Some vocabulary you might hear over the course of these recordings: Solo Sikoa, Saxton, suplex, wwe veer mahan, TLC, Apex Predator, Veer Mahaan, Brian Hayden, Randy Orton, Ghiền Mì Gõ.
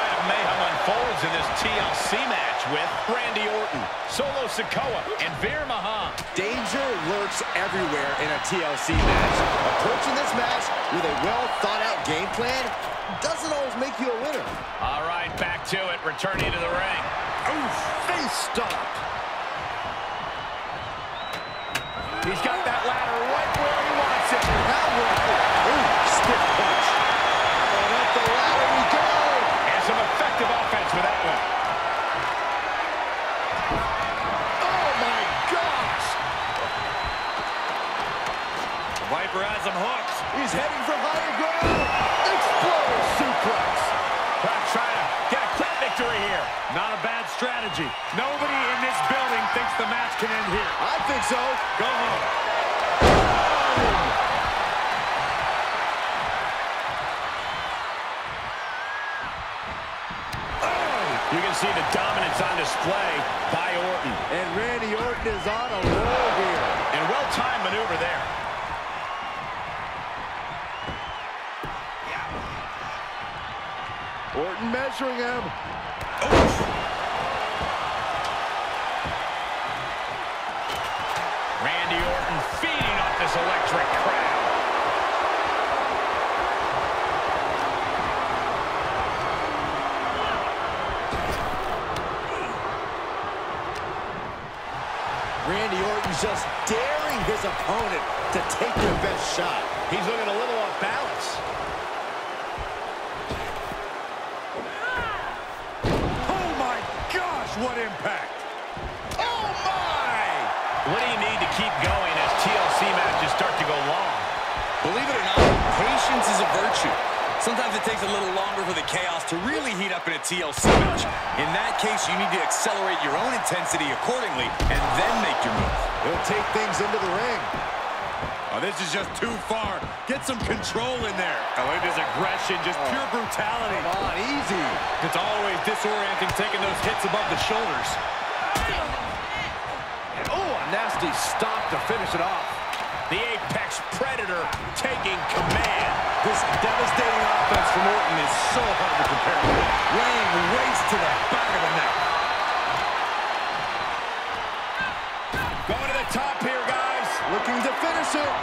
kind of mayhem unfolds in this TLC match with Randy Orton, Solo Sikoa, and Veer Mahaan. Danger lurks everywhere in a TLC match. Approaching this match with a well-thought-out game plan doesn't always make you a winner. All right, back to it. Returning to the ring. Ooh, face stop. He's got that ladder right where he wants it. That worked. Ooh, stiff punch. And up the ladder we go. And some effective offense with that one. Oh, my gosh. The Viper has him hooked. He's heading for higher ground. Exploder suplex. Perhaps trying to get a quick victory here. Not a bad strategy. Nobody in this building thinks the match can end here. I think so. Go home. Oh! You can see the dominance on display by Orton. And Randy Orton is on a roll here. And well-timed maneuver there. Yeah. Orton measuring him. Oof. Randy Orton feeding off this electric crowd. Randy Orton's just daring his opponent to take their best shot. He's looking a little off balance. What impact. Oh, my! What do you need to keep going as TLC matches start to go long? Believe it or not, patience is a virtue. Sometimes it takes a little longer for the chaos to really heat up in a TLC match. In that case, you need to accelerate your own intensity accordingly and then make your move. He'll take things into the ring. Oh, this is just too far. Get some control in there. I like this aggression, just pure brutality. Come on, easy. It's always disorienting taking those hits above the shoulders. And, oh, a nasty stop to finish it off. The Apex Predator taking command. This devastating offense from Orton is so hard to compare with. Laying waste to the back of the neck. Going to the top here, guys. Looking to finish it.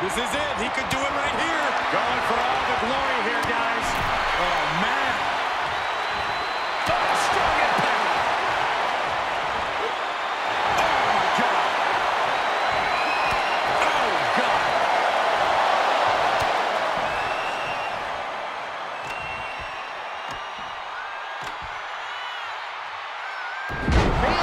This is it. He could do it right here. Going for all the glory here, guys. Oh, man. Oh, strong impact. Oh, my God. Oh, God. Man,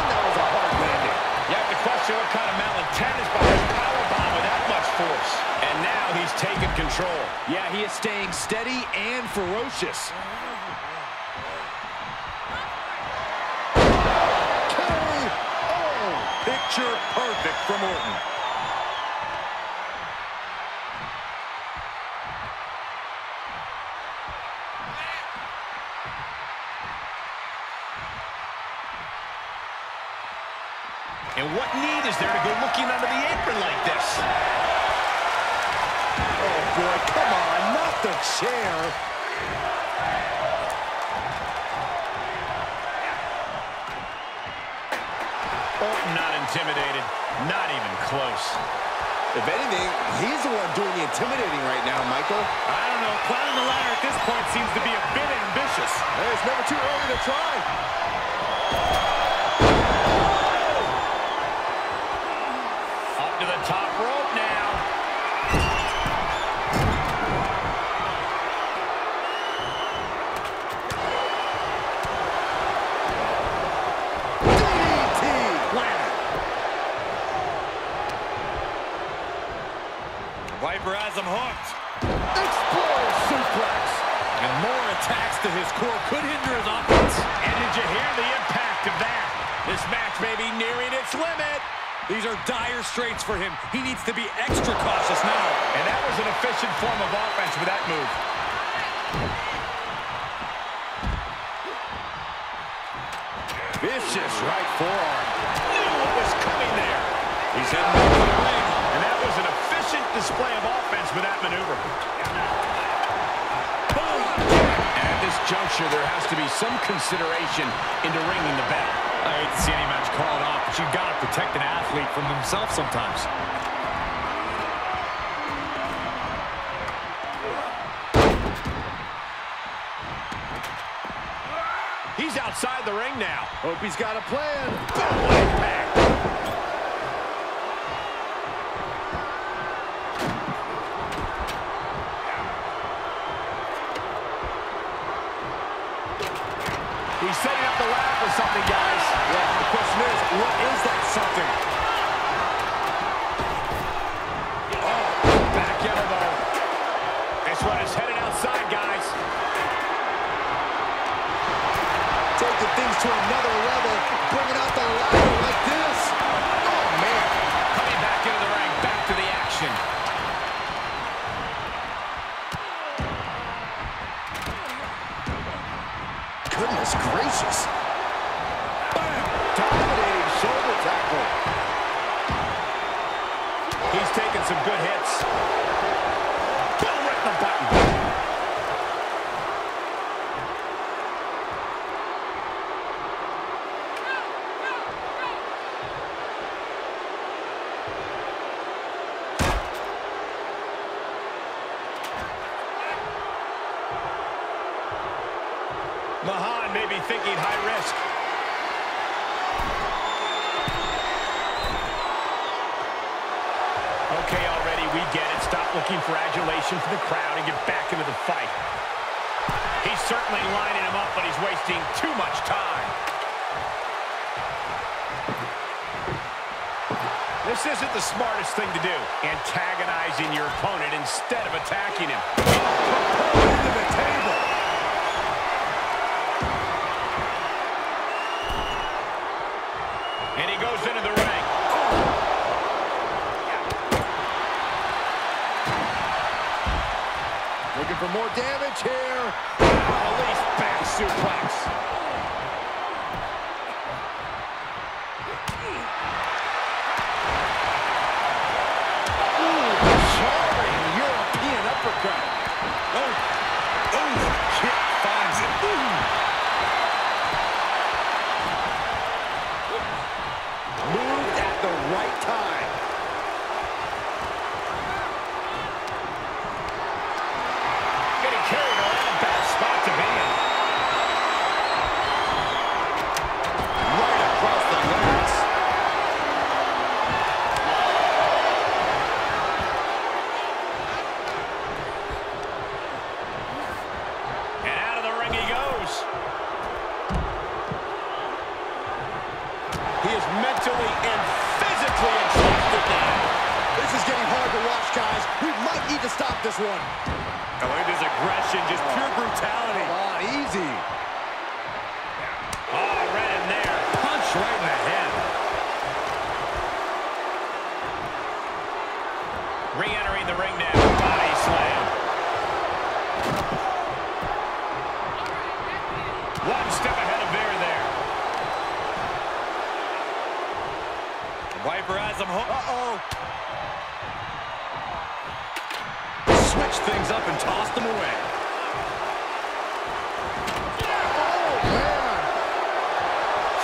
that was a hard landing. You have to question what kind of malintent is behind a powerbomb with that much force. And now he's taken control. Yeah, he is staying steady and ferocious. Okay. Oh, picture perfect from Orton. And what need is there to go looking under the apron like this? Oh, boy, come on, not the chair. Orton not intimidated, not even close. If anything, he's the one doing the intimidating right now, Michael. I don't know, climbing the ladder at this point seems to be a bit ambitious. Hey, it's never too early to try. Up to the top rope now. Viper has him hooked. Exploder suplex. And more attacks to his core could hinder his offense. And did you hear the impact of that? This match may be nearing its limit. These are dire straits for him. He needs to be extra cautious now. And that was an efficient form of offense with that move. Vicious right forearm. Knew what was coming there. He's in the ring. And that was an efficient display of offense with that maneuver. Boom! And juncture, there has to be some consideration into ringing the bell. I hate to see any match called off, but you've got to protect an athlete from himself sometimes. He's outside the ring now. Hope he's got a plan. Boom! Impact! He's setting up the ladder for something, guys. Yeah, the question is, what is that something? Oh, back elbow. This one is headed outside, guys. Taking things to another level, bringing out the ladder like this. Oh, man. Coming back into the ring, back to the action. Goodness gracious. Bam! Dominating shoulder tackle. He's taking some good hits. Boom, right in the button. Mahaan may be thinking high risk. Okay, already, we get it. Stop looking for adulation from the crowd and get back into the fight. He's certainly lining him up, but he's wasting too much time. This isn't the smartest thing to do. Antagonizing your opponent instead of attacking him. Into the table. And he goes into the ring. Oh. Yeah. Looking for more damage here. Release back suplex. Ooh, jarring European uppercut. Oh, oh, kick finds it. Ooh. Moved at the right time. Getting carried around, a bad spot to be in. Right across the legs. And out of the ring he goes. Mentally and physically exhausted now. This is getting hard to watch, guys. We might need to stop this one. I like this aggression, just pure brutality. Come on, easy. Oh, right in there. Punch right in the head. Re-entering the ring now. Body slam. One step ahead of Veer there. Viper has him hooked. Uh-oh. Switch things up and toss them away. Yeah. Oh, man.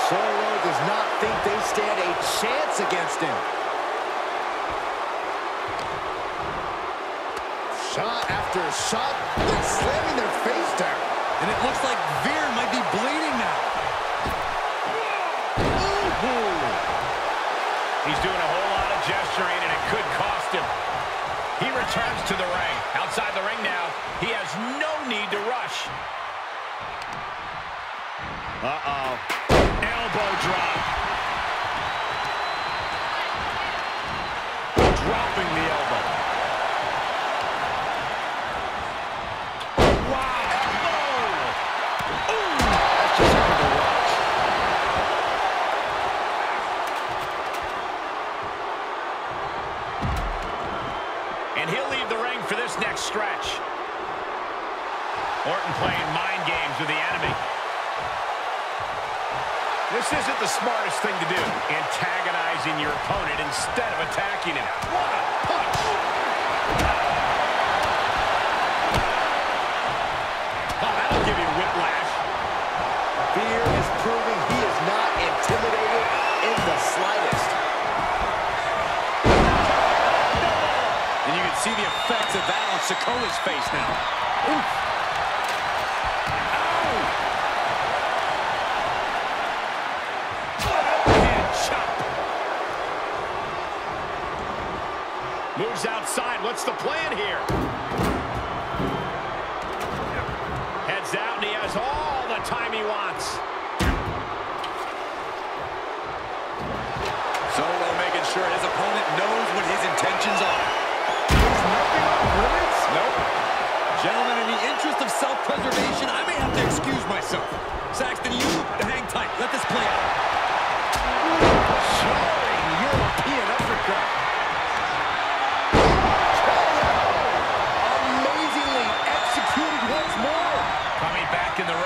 Solo does not think they stand a chance against him. Shot after shot. They're slamming their face down. And it looks like Veer might be bleeding now. He's doing a whole lot of gesturing, and it could cost him. He returns to the ring. Outside the ring now, he has no need to rush. Uh-oh. Elbow drop. Dropping the elbow. Wow. Elbow. Ooh. That's just hard to watch. For this next stretch. Orton playing mind games with the enemy. This isn't the smartest thing to do. Antagonizing your opponent instead of attacking him. What a punch! Oh, that'll give you whiplash. effects of that on Sikoa's face now. Oof. Ow! Head chop. Moves outside. What's the plan here? Heads out, and he has all the time he wants. Solo making sure his opponent knows what his intentions are. There's nothing on limits? Nope. Gentlemen, in the interest of self-preservation, I may have to excuse myself. Saxton, you hang tight. Let this play out. Jarring European uppercut. Amazingly executed once more. Coming back in the ring.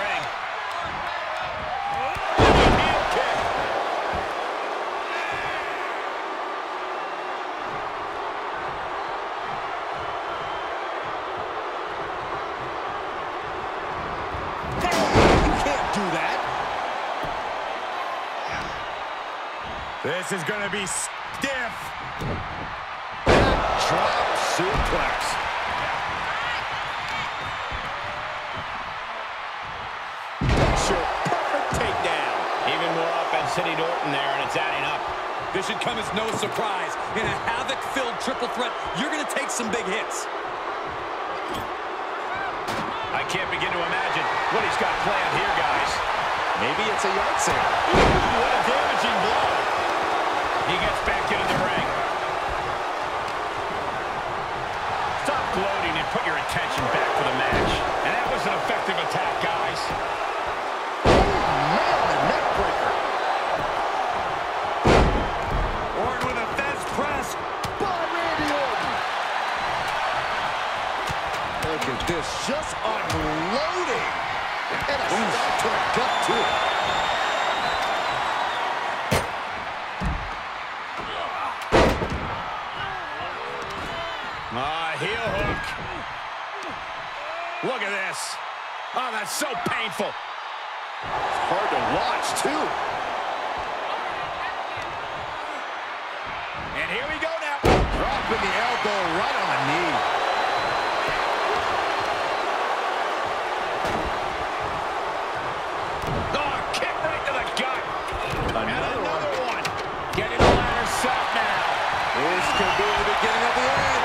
This is gonna be stiff. Drop suplex. That's your perfect takedown. Even more offense hitting Orton there, and it's adding up. This should come as no surprise. In a havoc-filled triple threat, you're gonna take some big hits. I can't begin to imagine what he's got planned here, guys. Maybe it's a yard sale. What a damaging blow. He gets back into the ring. Stop gloating and put your attention back to the match. And that was an effective attack, guys. Man, the neck breaker. Orton with a fast press by Randy Orton. Look at this, just unloading. And a stop to a gut to it. Heel hook. Look at this. Oh, that's so painful. It's hard to watch, too. And here we go now. Dropping the elbow right on the knee. Oh, kick right to the gut. Another one. Getting the ladder set now. This could be the beginning of the end.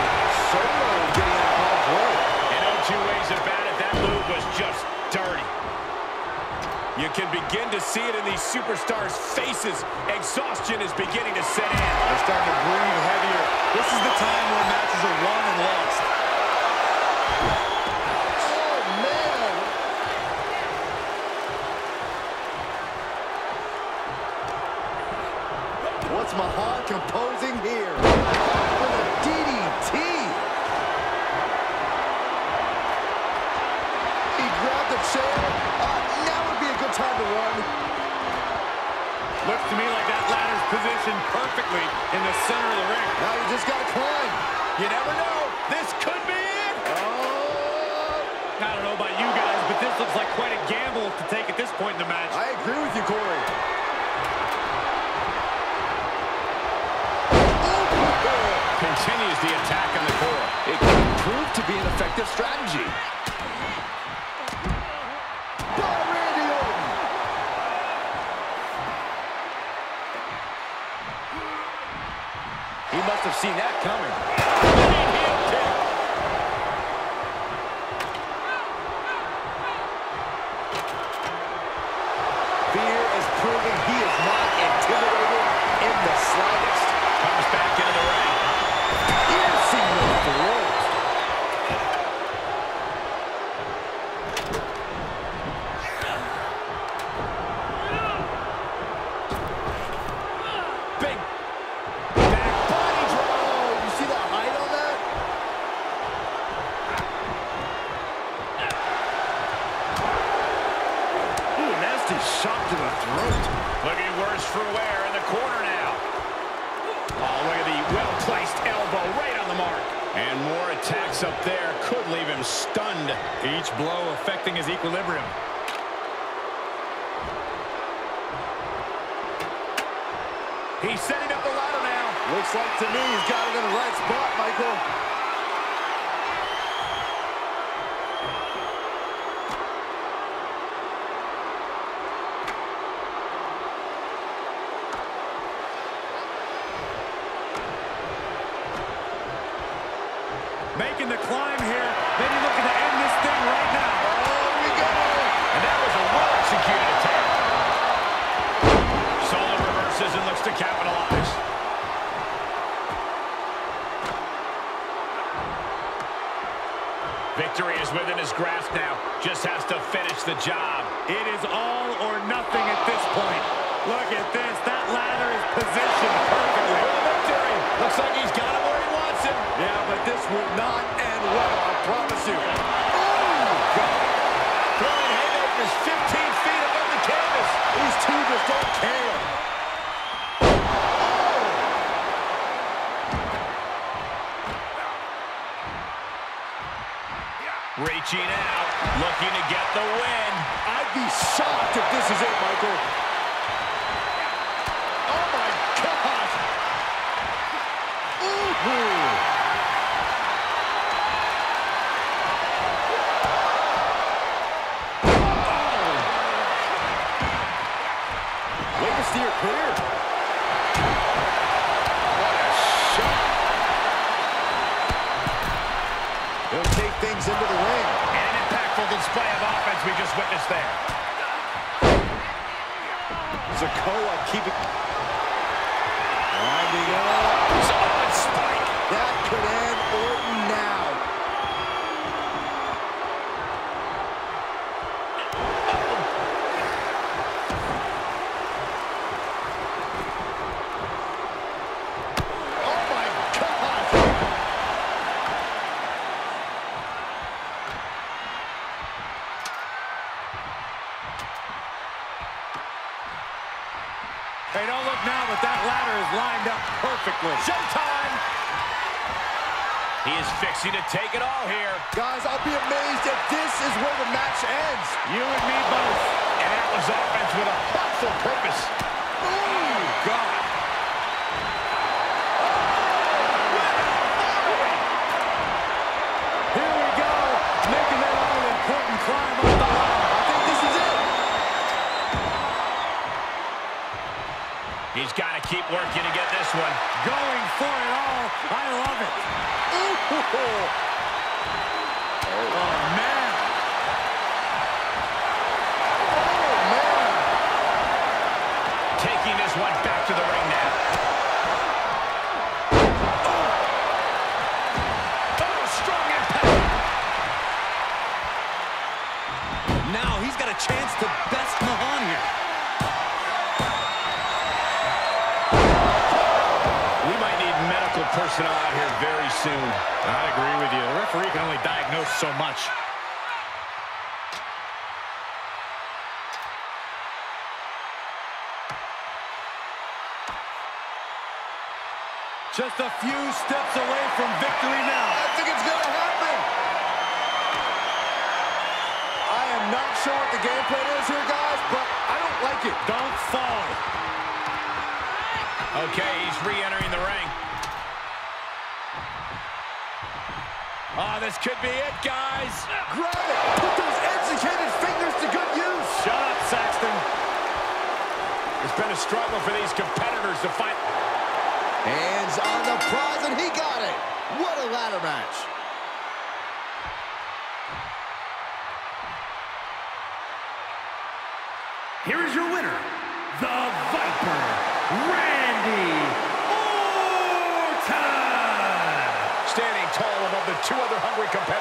Solo getting above rope. And no two ways about it. That move was just dirty. You can begin to see it in these superstars' faces. Exhaustion is beginning to set in. They're starting to breathe heavier. This is the time where matches are won and lost. Oh, man. What's Mahaan composing here? With a DDT. Chair. Now would be a good time to run. Looks to me like that ladder's positioned perfectly in the center of the ring. Now you just gotta climb. You never know. This could be it. Oh. I don't know about you guys, but this looks like quite a gamble to take at this point in the match. I agree with you, Corey. Continues the attack on the core. It could prove to be an effective strategy. He must have seen that coming. Veer is proving he is not intimidated in the slightest. Comes back into the ring. Piercing the throat. Shot to the throat. Looking worse for wear in the corner now. Oh, look at the well-placed elbow right on the mark. And more attacks up there could leave him stunned. Each blow affecting his equilibrium. He's setting up the ladder now. Looks like to me he's got it in the right spot, Michael. looking to climb here, maybe looking to end this thing right now. Oh, we go! And that was a well-executed attack. Solo reverses and looks to capitalize. Victory is within his grasp now. Just has to finish the job. It is all or nothing at this point. Look at this. That ladder is positioned perfectly. Victory. Looks like he's got him where he wants him. Yeah, but this will not end well, I promise you. Oh, God. Brian Hayden is 15 feet above the canvas. These two just don't care. Reaching out, looking to get the win. I'd be shocked if this is it, Michael. Oh, my God. Ooh-hoo. Oh. Way to steer clear. What a shot. He'll take things into the ring. And an impactful display of offense we just witnessed there. Sikoa keeping... Winding up. Solid spike. That could end Orton now. Hey, don't look now, but that ladder is lined up perfectly. Showtime! He is fixing to take it all here. Guys, I'll be amazed if this is where the match ends. You and me both. And that was offense with a thoughtful purpose. Oh, God. Here we go. Making that all-important climb up the ladder. He's got to keep working to get this one. Going for it all. I love it. Ooh. Oh, man. Oh, man. Taking this one back to the ring now. Oh, oh, strong impact. Now he's got a chance to best Mahaan here. Personnel out here very soon. I agree with you. The referee can only diagnose so much. Just a few steps away from victory now. I think it's going to happen. I am not sure what the game plan is here, guys, but I don't like it. Don't fall. Okay, he's re-entering the ring. Oh, this could be it, guys. Grab it. Put those educated fingers to good use. Shut up, Saxton. It's been a struggle for these competitors to fight. Hands on the prize, and he got it. What a ladder match. Here is your winner, the Viper, Randy. Two other hungry competitors.